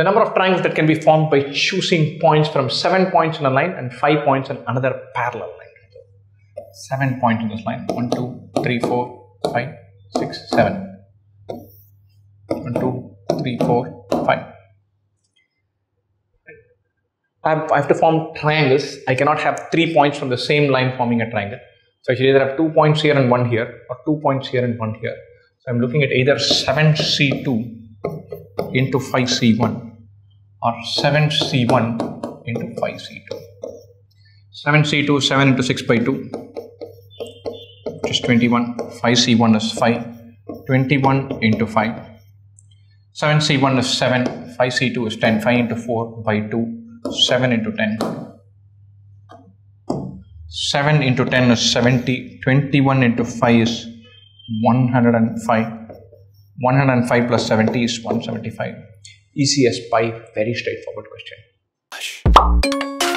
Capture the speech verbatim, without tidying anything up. The number of triangles that can be formed by choosing points from seven points in a line and five points in another parallel line. seven points in this line. one, two, three, four, five, six, seven. one, two, three, four, five. I have to form triangles. I cannot have three points from the same line forming a triangle. So I should either have two points here and one here, or two points here and one here. So I'm looking at either seven C two into five C one or seven C one into five C two. seven C two, seven into six by two, which is twenty-one. five C one is five. twenty-one into five. seven C one is seven. five C two is ten. five into four by two. seven into ten. seven into ten is seventy. twenty-one into five is one hundred five. one hundred five plus seventy is one hundred seventy-five. Easy as pie. Very straightforward question.